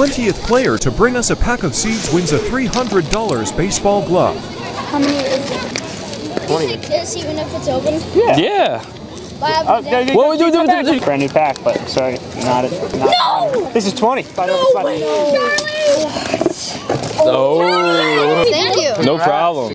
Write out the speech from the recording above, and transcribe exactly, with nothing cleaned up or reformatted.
twentieth player to bring us a pack of seeds wins a three hundred dollar baseball glove. How many is it? twenty. Take this even if it's open? Yeah. Yeah. Uh, no, no, what we do, do, do, do, do. Brand new pack, but sorry, not it. Not no! This is twenty. No way, Charlie! What? Oh. Thank you. No problem.